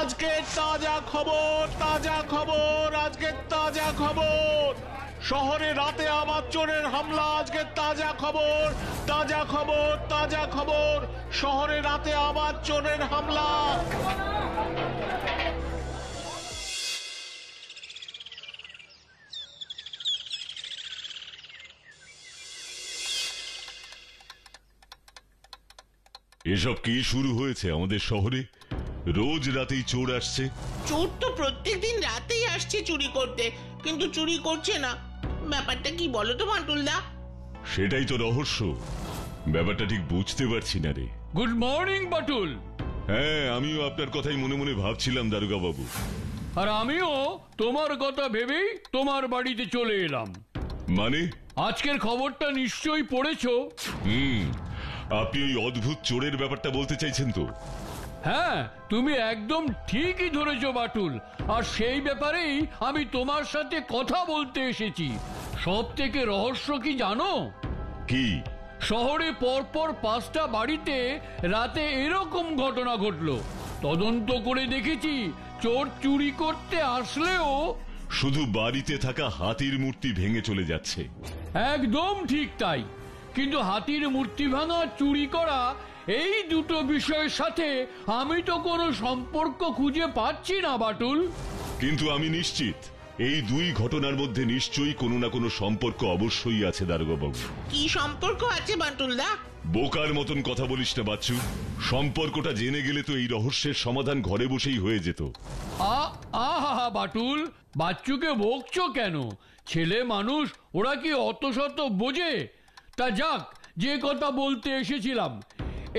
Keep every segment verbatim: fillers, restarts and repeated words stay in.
আজকে তাজা খবর, তাজা খবর, আজকে তাজা খবর। শহরে রাতে আবার চোরের হামলা, আজকে তাজা খবর, তাজা খবর, তাজা খবর। শহরে রাতে আবার চোরের হামলা। এসব কি শুরু হয়েছে আমাদের শহরে? রোজ রাতেই চোর আসছে। চোর তো প্রত্যেকদিন রাতেই আসছে চুরি করতে, কিন্তু চুরি করছে না। ব্যাপারটা কি বলো তো বাঁটুলদা? সেটাই তো রহস্য, ব্যাপারটা ঠিক বুঝতে পারছি না রে। Good morning Bantul. হ্যাঁ, আমিও আপনার কথাই মনে মনে ভাবছিলাম দারোগা বাবু, আর আমিও তোমার কথা ভেবেই তোমার বাড়িতে চলে এলাম। মানে আজকের খবরটা নিশ্চয়ই পড়েছো। হুম, আপনি ওই অদ্ভুত চোরের ব্যাপারটা বলতে চাইছেন তো? হ্যাঁ, তুমি একদম ঠিকই ধরেছো বাঁটুল, আর সেই ব্যাপারেই আমি তোমার সাথে কথা বলতে এসেছি। সবথেকে রহস্য কি জানো? কি? শহরে পরপর পাঁচটা বাড়িতে রাতে এরকম ঘটনা ঘটলো। তদন্ত করে দেখেছি চোর চুরি করতে আসলেও শুধু বাড়িতে থাকা হাতির মূর্তি ভেঙে চলে যাচ্ছে। একদম ঠিক তাই, কিন্তু হাতির মূর্তি ভাঙা, চুরি করা, এই দুটো বিষয়ের সাথে আমি তো কোনো সম্পর্ক খুঁজে পাচ্ছি না বাঁটুল। কিন্তু আমি নিশ্চিত এই দুই ঘটনার মধ্যে নিশ্চয়ই কোনো না কোনো সম্পর্ক অবশ্যই আছে দারোগা বাবু। কি সম্পর্ক আছে বাঁটুলদা? বোকার মতন কথা বলিস না বাচ্চু, সম্পর্কটা জেনে গেলে তো এই রহস্যের সমাধান ঘরে বসেই হয়ে যেত। আহা বাঁটুল, বাচ্চুকে বকছো কেন? ছেলে মানুষ, ওরা কি অত শত বোঝে? তা যাক, যে কথা বলতে এসেছিলাম,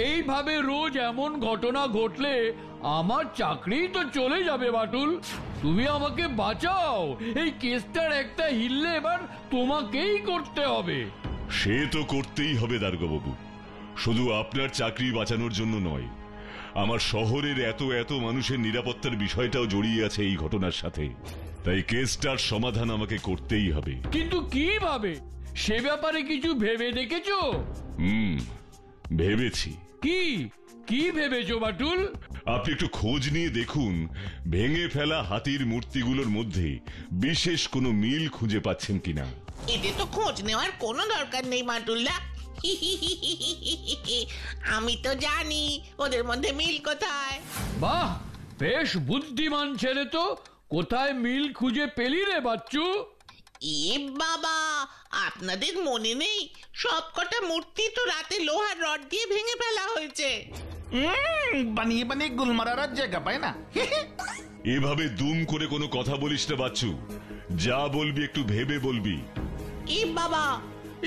এইভাবে রোজ এমন ঘটনা ঘটলে আমার চাকরি তো চলে যাবে বাঁটুল। তুমি আমাকে বাঁচাও, এই কেসটার একটা হিললে এবার তোমাকেই করতে হবে। সে তো করতেই হবে দারোগা বাবু, শুধু আপনার চাকরি বাঁচানোর জন্য নয়, আমার শহরের এত এত মানুষের নিরাপত্তার বিষয়টাও জড়িয়ে আছে এই ঘটনার সাথে। তাই কেসটার সমাধান আমাকে করতেই হবে। কিন্তু কিভাবে, সে ব্যাপারে কিছু ভেবে দেখেছো? হুম, ভেবেছি। কি কি ভেবেছো বাঁটুল? আপনি একটু খোঁজ নিয়ে দেখুন, ভেঙে ফেলা হাতির মূর্তিগুলোর মধ্যে বিশেষ কোনো মিল খুঁজে পাচ্ছেন কিনা। এতে তো খোঁজ নেওয়ার কোনো দরকার নেই বাঁটুলদা, আমি তো জানি ওদের মধ্যে মিল কোথায়। বাহ, বেশ বুদ্ধিমান ছেলে তো। কোথায় মিল খুঁজে পেলি রে বাচ্চু? এ বাবা, আপনাদের মনে নেই? সবকটা মূর্তি তো রাতে লোহার রড দিয়ে ভেঙে ফেলা হয়েছে। বানিয়ে বানিয়ে গুলমারার জায়গা পায় না। এভাবে দুম করে কোনো কথা বলিস না বাচ্চু, যা বলবি একটু ভেবে বলবি। এ বাবা,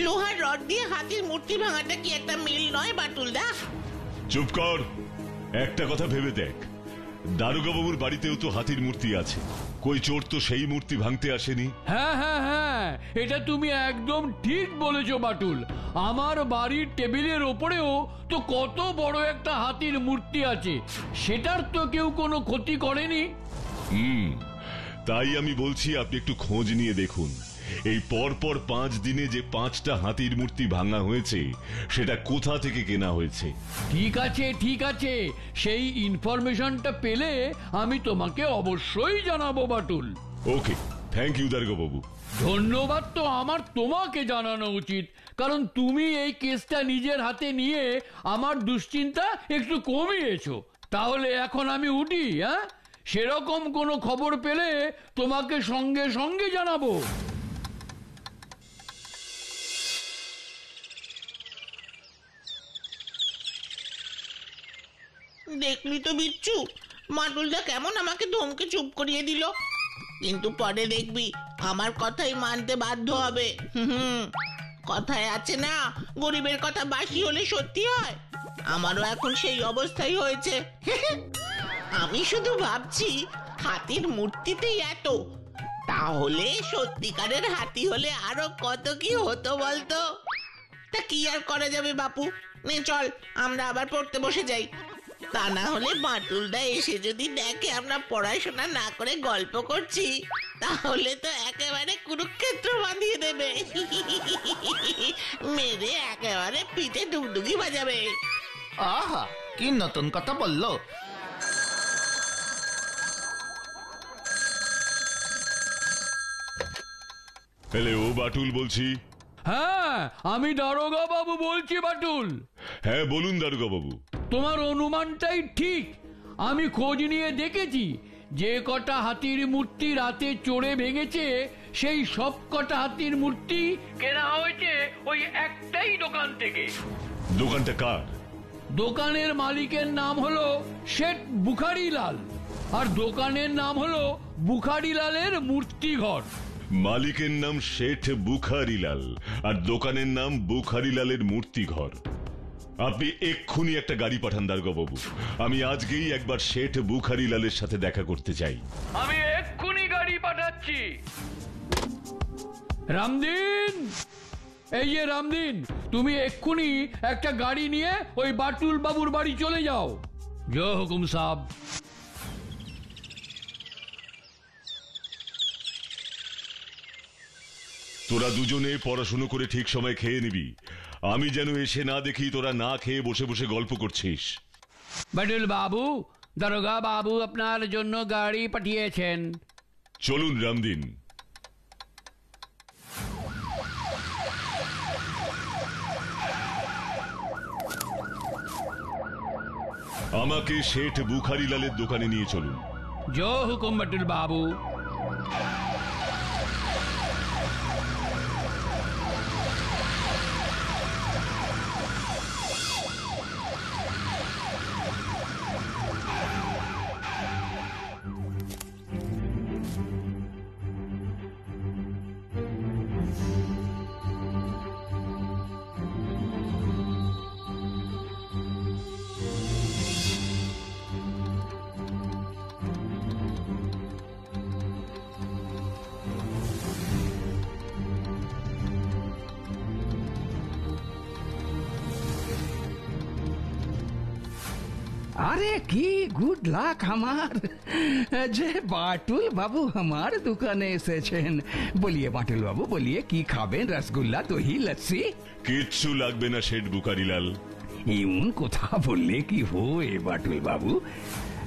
লোহার রড দিয়ে হাতির মূর্তি ভাঙাটা কি একটা মিল নয় বাঁটুলদা? চুপ কর, একটা কথা ভেবে দেখ, দারোগা বাবুর বাড়িতেও তো হাতির মূর্তি আছে, কই চোর তো সেই মূর্তি ভাঙতে আসেনি। হ্যাঁ হ্যাঁ হ্যাঁ, এটা তুমি একদম ঠিক বলেছো বাঁটুল। আমার বাড়ির টেবিলের ওপরেও তো কত বড় একটা হাতির মূর্তি আছে, সেটার তো কেউ কোনো ক্ষতি করেনি। হুম, তাই আমি বলছি আপনি একটু খোঁজ নিয়ে দেখুন, এই পরপর পাঁচ দিনে যে পাঁচটা হাতির মূর্তি ভাঙা হয়েছে সেটা কোথা থেকে কেনা হয়েছে। ঠিক আছে ঠিক আছে, সেই ইনফরমেশনটা পেলে আমি তোমাকে অবশ্যই জানাবো বাঁটুল। ওকে, থ্যাংক ইউ দারোগা বাবু। ধন্যবাদ তো আমার তোমাকে জানানো উচিত, কারণ তুমি এই কেসটা নিজের হাতে নিয়ে আমার দুশ্চিন্তা একটু কমিয়েছো। তাহলে এখন আমি উঠি। হ্যাঁ, সেরকম কোনো খবর পেলে তোমাকে সঙ্গে সঙ্গে জানাবো। দেখলি তো বিচ্ছু, বাঁটুলদা কেমন আমাকে ধমকে চুপ করিয়ে দিল, কিন্তু পরে দেখবি আমার কথাই মানতে বাধ্য হবে। হুম, কথায় আছে না, গরিবের কথা বাসি হলে সত্যি হয়। আমারও এখন সেই অবস্থাই হয়েছে। আমি শুধু ভাবছি হাতির মূর্তিতেই এত, তাহলে সত্যিকারের হাতি হলে আরো কত কি হতো বলতো। তা কি আর করা যাবে বাপু, নে চল আমরা আবার পড়তে বসে যাই। তা না হলে বাঁটুলদা এসে যদি দেখে আমরা পড়াশোনা না করে গল্প করছি, তাহলে তো একেবারে কুরুক্ষেত্র বাঁধিয়ে দেবে, মেরে একেবারে পিঠে ডুগডুগি বাজাবে। আহা, কি নতুন কথা বললো! এলে ও বাটুল বলছি। হ্যাঁ, আমি দারোগা বাবু বলছি। বাটুল, হ্যাঁ বলুন দারোগা বাবু। তোমার অনুমানটাই ঠিক। আমি খোঁজ নিয়ে দেখেছি, যে কটা হাতির মূর্তি রাতে চড়ে ভেঙেছে সেই সব কটা হাতির মূর্তি কেনা হয়েছে ওই একটাই দোকান থেকে। দোকানটা কার? দোকানের মালিকের নাম হলো শেঠ বুখারি লাল, আর দোকানের নাম হলো বুখারি লালের মূর্তি ঘর। মালিকের নাম শেঠ বুখারি লাল আর দোকানের নাম বুখারি লালের মূর্তি ঘর। আপনি এক্ষুনি একটা গাড়ি পাঠান দারোগা বাবু, আমি আজকেই একবার শেঠ বুখারি লালের সাথে দেখা করতে চাই। আমি এক্ষুনি গাড়ি পাঠাচ্ছি। রামদিন, এই যে রামদিন, তুমি এক্ষুনি একটা গাড়ি নিয়ে ওই বাটুল বাবুর বাড়ি চলে যাও। জয় হুকুম সাহেব। তোরা দুজনে পড়াশুনো করে ঠিক সময় খেয়ে নিবি, আমি যেন এসে না দেখি তোরা না খেয়ে বসে বসে গল্প করছিস। বাটুল বাবু, দারোগা বাবু আপনার জন্য গাড়ি পাঠিয়েছেন। চলুন রামদিন। আমাকে শেঠ বুখারি লালের দোকানে নিয়ে চলুন। জয় হুকুম বাটুল বাবু। আরে কি গুড লাক আমার, যে বাটুল বাবু আমার দোকানে এসেছেন। বলিয়ে বাটুল বাবু, বলিয়ে কি খাবেন? রসগোল্লা, দহি, লস্যি? কিচ্ছু লাগবে না শেঠ বুখারিলাল। এমন কথা বললে কি হয় বাটুল বাবু?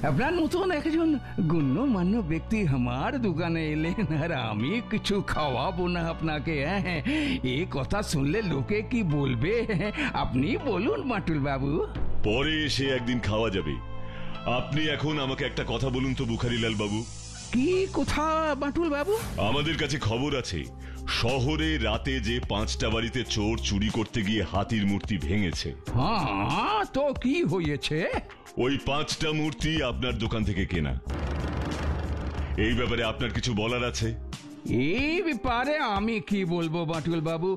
আপনার নতুন একজন গণ্যমান্য ব্যক্তি আমার দোকানে এলেন আর আমি কিছু খাওয়াবো না আপনাকে? হ্যাঁ, এই কথা শুনলে লোকে কি বলবে? আপনি বলুন বাটুল বাবু। পরে এসে একদিন খাওয়া যাবে। আপনি এখন আমাকে একটা কথা বলুন তো বুখারিলাল বাবু। কি কথা বাটুল বাবু? আমাদের কাছে খবর আছে, শহরে রাতে যে পাঁচটা বাড়িতে চোর চুরি করতে গিয়ে হাতির মূর্তি ভেঙেছে। হ্যাঁ, তো কি হয়েছে? ওই পাঁচটা মূর্তি আপনার দোকান থেকে কেনা। এই ব্যাপারে আপনার কিছু বলার আছে? এই ব্যাপারে আমি কি বলবো বাটুল বাবু,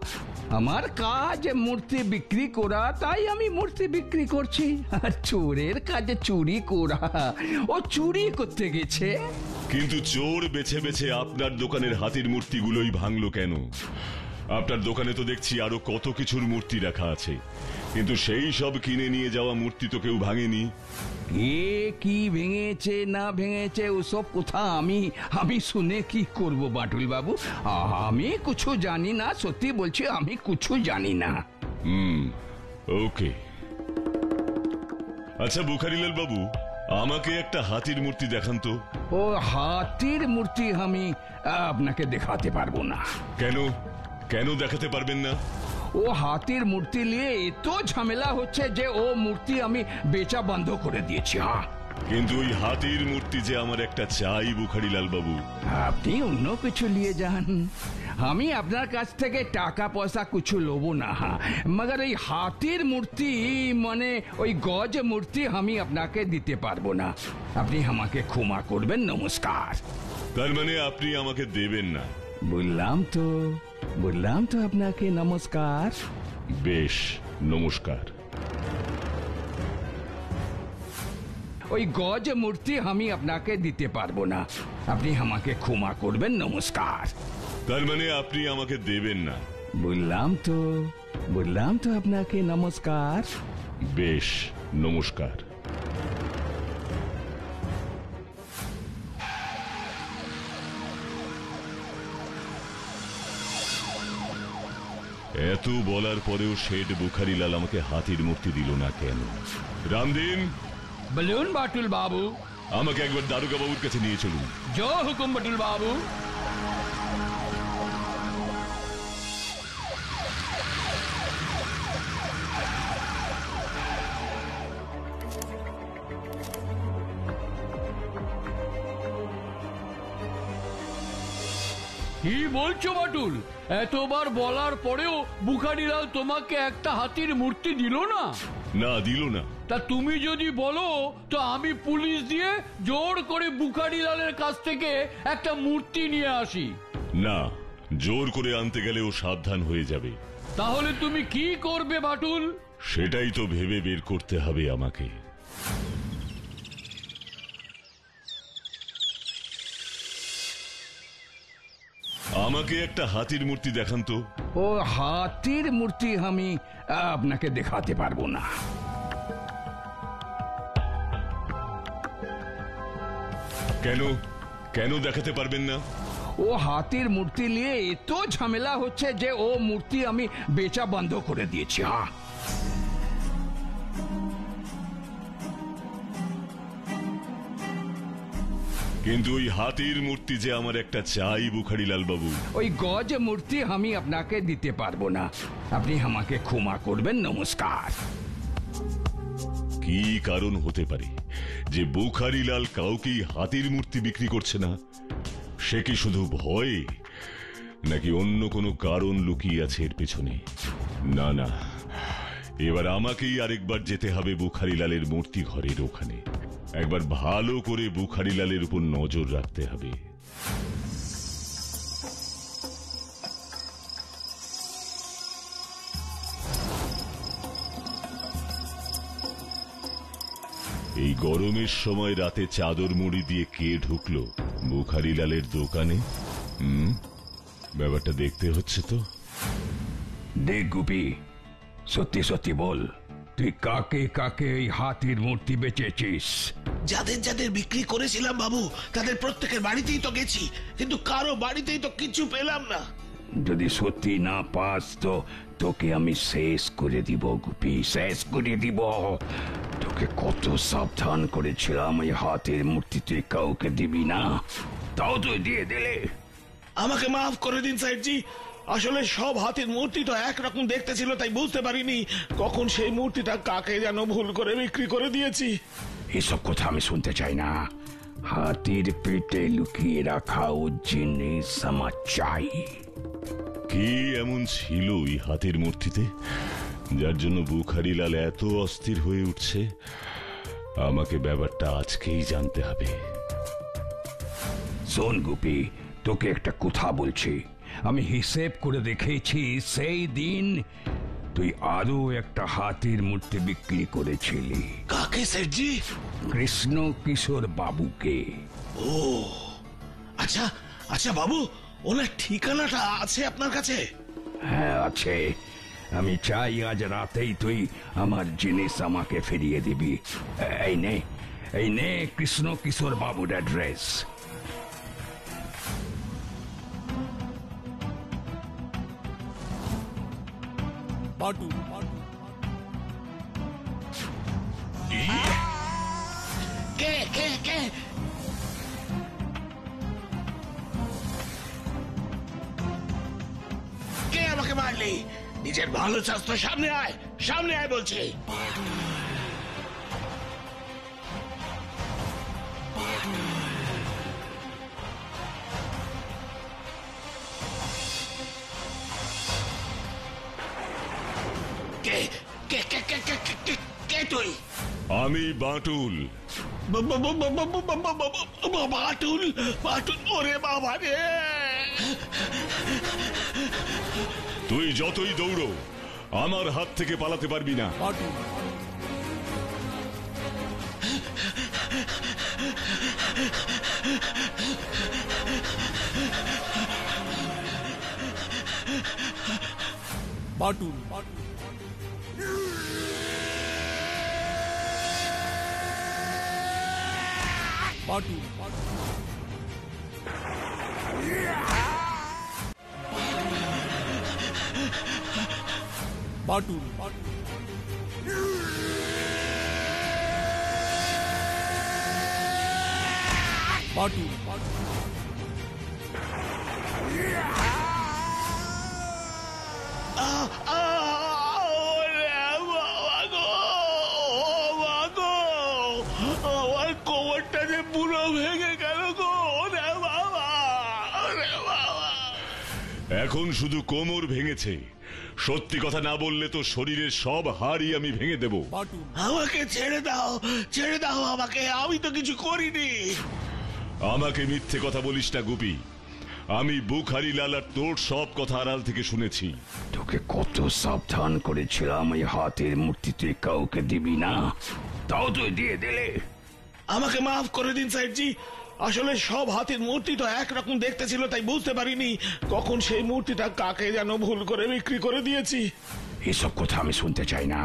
আমার কাজ মূর্তি বিক্রি করা, তাই আমি মূর্তি বিক্রি করছি। আর চোরের কাজে চুরি করা, ও চুরি করতে গেছে। কিন্তু চোর বেছে বেছে আপনার দোকানের হাতির মূর্তিগুলোই ভাঙলো কেন? আপনার দোকানে তো দেখছি আরো কত কিছুর মূর্তি রাখা আছে, কিন্তু সেই সব কিনে নিয়ে যাওয়া মূর্তি তো কেউ ভাঙেনি। এ কি ভেঙেছে না ভেঙেছে ওসব কথা আমি আমি শুনে কি করব বাটুল বাবু? আমি কিছু জানি না, সত্যি বলছি, আমি কিছু জানি না। হুম, ওকে। আচ্ছা বুখারিলাল বাবু, আমাকে একটা হাতির মূর্তি দেখান তো। ও হাতির মূর্তি আমি আপনাকে দেখাতে পারবো না। কেন কেন দেখাতে পারবেন না? ও হাতির মূর্তি নিয়ে এত ঝামেলা হচ্ছে যে ও মূর্তি আমি বেচা বন্ধ করে দিয়েছি। হ্যাঁ, কিন্তু ওই হাতির মূর্তি যে আমার একটা চাই বুখারিলাল বাবু। আপনি অন্য কিছু নিয়ে যান, আমি আপনার কাছ থেকে টাকা পয়সা কিছু লোবো না। হ্যাঁ, মগর এই হাতির মূর্তি, মানে ওই গজ মূর্তি আমি আপনাকে দিতে পারবো না। আপনি আমাকে ক্ষমা করবেন। নমস্কার। তার মানে আপনি আমাকে দেবেন না? বললাম তো, বললাম তো আপনাকে নমস্কার। বেশ, নমস্কার। ওই গজ মূর্তি আমি আপনাকে দিতে পারবো না, আপনি আমাকে ক্ষমা করবেন। নমস্কার। তার মানে আপনি আমাকে দেবেন না? বললাম তো, বললাম তো আপনাকে নমস্কার। বেশ, নমস্কার। এত বলার পরেও শেঠ বুখারিলাল আমাকে হাতির মূর্তি দিল না কেন? রামদিন। বলুন বাটুল বাবু। আমাকে একবার দারোগা বাবুর কাছে নিয়ে চলুন। জয় হুকুম বাটুল বাবু। কি বলছো বাটুল? এতবার বলার পরেও বুখারি লাল তোমাকে একটা হাতির মূর্তি দিল না? না, দিল না। তা তুমি যদি বলো তো আমি পুলিশ দিয়ে জোর করে বুখারি লালের কাছ থেকে একটা মূর্তি নিয়ে আসি। না, জোর করে আনতে গেলে ও সাবধান হয়ে যাবে। তাহলে তুমি কি করবে বাটুল? সেটাই তো ভেবে বের করতে হবে আমাকে। আমাকে একটা হাতির মূর্তি দেখান তো। ও হাতির মূর্তি আমি আপনাকে দেখাতে পারবো না। কেন কেন দেখাতে পারবেন না? ও হাতির মূর্তি নিয়ে এত ঝামেলা হচ্ছে যে ও মূর্তি আমি বেচা বন্ধ করে দিয়েছি। হ্যাঁ, কিন্তু ওই হাতির মূর্তি যে আমার একটা চাই বুখারি লাল বাবু। ওই গজ মূর্তি আমি আপনাকে দিতে পারবো না, আপনি আমাকে ক্ষমা করবেন। নমস্কার। কি কারণ হতে পারে যে বুখারি লাল কাউকে হাতির মূর্তি বিক্রি করছে না? সে কি শুধু ভয়, নাকি অন্য কোনো কারণ লুকিয়ে আছে এর পেছনে? না না, এবার আমাকেই আরেকবার যেতে হবে বুখারি লালের মূর্তি ঘরের ওখানে। একবার ভালো করে বুখারি লালের উপর নজর রাখতে হবে। এই গরমের সময় রাতে চাদর মুড়ি দিয়ে কে ঢুকলো বুখারি লালের দোকানে? হুম, ব্যাপারটা দেখতে হচ্ছে তো। দেখ গুপি, সত্যি সত্যি বল, তুই কাকে কাকে এই হাতির মূর্তি বেচেছিস? যাদের যাদের বিক্রি করেছিলাম বাবু, তাদের প্রত্যেকের বাড়িতেই তো গেছি, কিন্তু কারো বাড়িতেই তো কিছু পেলাম না। যদি সত্যি না পাস তো তোকে আমি শেষ করে দিব গুপি, শেষ করে দিব। তোকে কত সাবধান করেছিলাম এই হাতির মূর্তি তুই কাউকে দিবি না, তাও তুই দিয়ে দিলে। আমাকে মাফ করে দিন সাহেবজি, আসলে সব হাতির মূর্তি তো একরকম দেখতে ছিল, তাই বুঝতে পারিনি কখন সেই মূর্তিটা কাকে যেন ভুল করে বিক্রি করে দিয়েছি। এসব কথা আমি শুনতে চাই না। হাতির পেটে লুকিয়ে রাখা ও জিনিস আমার চাই। কি এমন ছিল এই হাতির মূর্তিতে যার জন্য বুখারি লাল এত অস্থির হয়ে উঠছে? আমাকে ব্যাপারটা আজকেই জানতে হবে। শোন গুপি, তোকে একটা কথা বলছি, আমি হিসেব করে দেখেছি সেই দিন তুই আরো একটা হাতির মূর্তি বিক্রি করেছিলি। কাকে স্যারজি? কৃষ্ণ কিশোর বাবুকে। ও আচ্ছা আচ্ছা বাবু, ওনার ঠিকানাটা আছে আপনার কাছে? হ্যাঁ আছে। আমি চাই আজ রাতেই তুই আমার জিনিস আমাকে ফিরিয়ে দিবি। এই নে, এই নে কৃষ্ণ কিশোর বাবুর অ্যাড্রেস। আমাকে মারলি? নিজের ভালো স্বাস্থ্য সামনে আয়, সামনে আয় বলছি। আমি বাটুল। বাটুল বাটুল ওরে বাবা রে! তুই যতই দৌড়ো আমার হাত থেকে পালাতে পারবি না। বাটুল বাটুল বাটুল বাটুল বাটুল বাটুল বাটুল পুরো ভেঙে গেল গো। ওরে বাবা, ওরে বাবা। এখন শুধু কোমর ভেঙেছে, সত্যি কথা না বললে তো শরীরের সব হাড়ই আমি ভেঙে দেব। আমাকে ছেড়ে দাও, ছেড়ে দাও আমাকে, আমি তো কিছু করিনি। আমাকে মিথ্যে কথা বলিস না গুপি, আমি বুখারি লাল আর তোর সব কথা আড়াল থেকে শুনেছি। তোকে কত সাবধান করেছিলাম এই হাতের মূর্তি তুই কাউকে দিবি না, তাও তুই দিয়ে দিলে। আমাকে মাফ করে দিন সাহেবজি, আসলে সব হাতির মূর্তি তো একরকম দেখতে ছিল, তাই বুঝতে পারিনি কখন সেই মূর্তিটা কাকে যেন ভুল করে বিক্রি করে দিয়েছি। এসব কথা আমি শুনতে চাই না,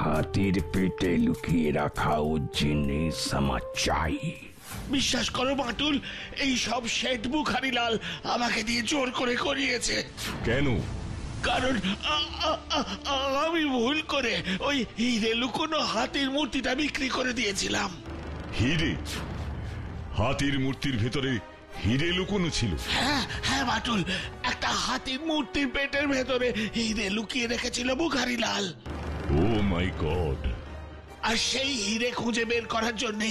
হাতির পেটে লুকিয়ে রাখা ও জিনিস আমার চাই। বিশ্বাস করো বাটুল, এই সব শেঠ বুখারি লাল আমাকে দিয়ে জোর করে করিয়েছে। কেন? কারণ আমি ভুল করে ওই হিরে লুকোনো হাতির মূর্তিটা বিক্রি করে দিয়েছিলাম। হিরে? হাতির মূর্তির ভেতরে হিরে লুকোনো ছিল? হ্যাঁ হ্যাঁ বাটুল, একটা হাতির মূর্তির পেটের ভেতরে হিরে লুকিয়ে রেখেছিল বুখারি লাল। ও মাই গড! আর সেই হিরে খুঁজে বের করার জন্য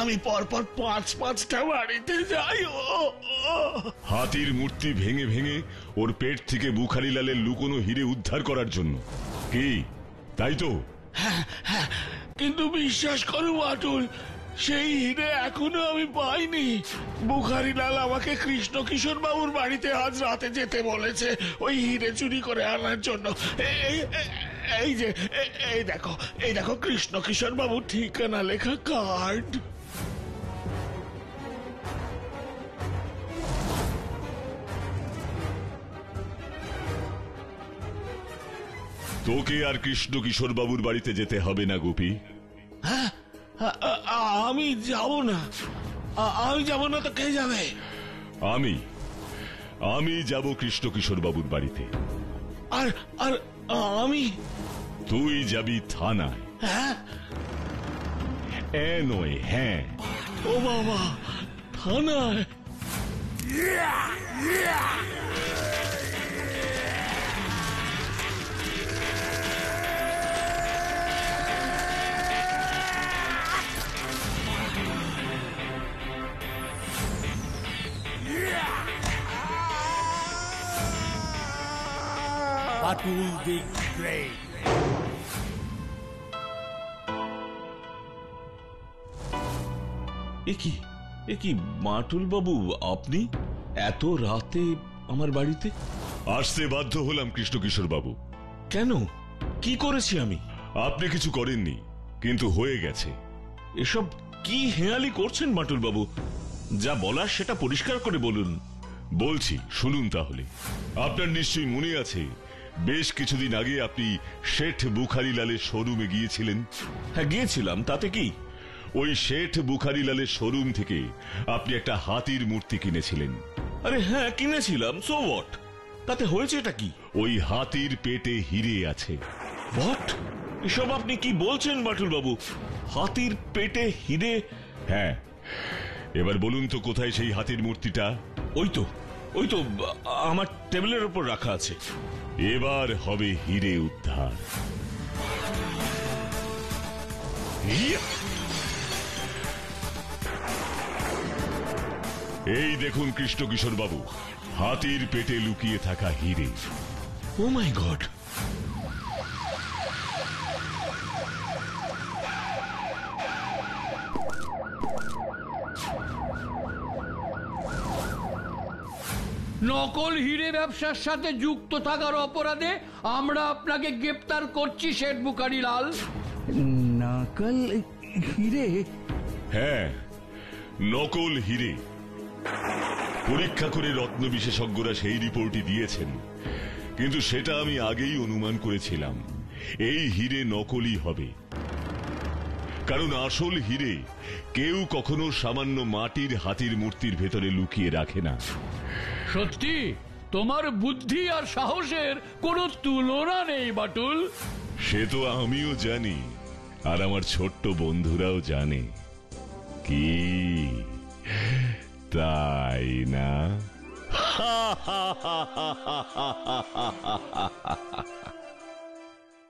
আমি পরপর পাঁচ পাঁচটা বাড়িতে যাই। হাতির মূর্তি ভেঙে ভেঙে ওর পেট থেকে বুখারি লালের লুকোনো হিরে উদ্ধার করার জন্য কি? তাই তো। হ্যাঁ হ্যাঁ, কিন্তু বিশ্বাস করো বাটুল, সেই হিরে এখনো আমি পাইনি। বুখারি লাল আমাকে কৃষ্ণ কিশোর বাবুর বাড়িতে আজ রাতে যেতে বলেছে ওই হিরে চুরি করে আনার জন্য। এই যে, এই দেখো, এই দেখো কৃষ্ণ কিশোর বাবুর ঠিকানা লেখা কার্ড। তোকে আর কৃষ্ণ কিশোর বাবুর বাড়িতে যেতে হবে না গুপি। হ্যাঁ, আমি যাব না। আমি যাব না তো কে যাবে? আমি আমি যাব কৃষ্ণ কিশোর বাবুর বাড়িতে। আর আর আমি? তুই যাবি থানায়। হ্যাঁ? এ নয়, হ্যাঁ। ও বাবা, থানায়? Batul the Great. একি একি বাটুল বাবু, আপনি এত রাতে আমার বাড়িতে? আসতে বাধ্য হলাম কৃষ্ণ কিশোর বাবু। কেন? কি করেছি আমি? আপনি কিছু করেননি, কিন্তু হয়ে গেছে। এসব কি হেয়ালি করছেন বাটুল বাবু? যা বলার সেটা পরিষ্কার করে বলুন। বলছি শুনুন তাহলে। আপনার নিশ্চয়ই মনে আছে বেশ কিছুদিন আগে আপনি শেঠ বুখারি লালের শোরুমে গিয়েছিলেন। হ্যাঁ গিয়েছিলাম, তাতে কি? ওই শেঠ বুখারি লালের শোরুম থেকে আপনি একটা হাতির মূর্তি কিনেছিলেন। আরে হ্যাঁ কিনেছিলাম, সো হোয়াট, তাতে হয়েছে এটা কি? ওই হাতির পেটে হিরে আছে। হোয়াট? এসব আপনি কি বলছেন বাটুল বাবু? হাতির পেটে হিরে? হ্যাঁ। এবার বলুন তো কোথায় সেই হাতির মূর্তিটা? ওই তো, ওই তো আমার টেবিলের উপর রাখা আছে। এবার হবে হিরে উদ্ধার। এই দেখুন কৃষ্ণ কিশোর বাবু, হাতির পেটে লুকিয়ে থাকা হিরে। Oh my god! নকল হিরে ব্যবসার সাথে যুক্ত থাকার অপরাধে আমরা আপনাকে গ্রেফতার করছি শেঠ বুখারি লাল। নকল হিরে? হ্যাঁ, নকল হিরে। পরীক্ষা করে রত্ন বিশেষজ্ঞরা সেই রিপোর্টই দিয়েছেন, কিন্তু সেটা আমি আগেই অনুমান করেছিলাম এই হিরে নকলই হবে। কারণ আসল হিরে কেউ কখনো সামান্য মাটির হাতির মূর্তির ভেতরে লুকিয়ে রাখে না। সত্যি তোমার বুদ্ধি আর সাহসের কোনো তুলনা নেই বাটুল। সে তো আমিও জানি, আর আমার ছোট্ট বন্ধুরাও জানে। কি তাই না?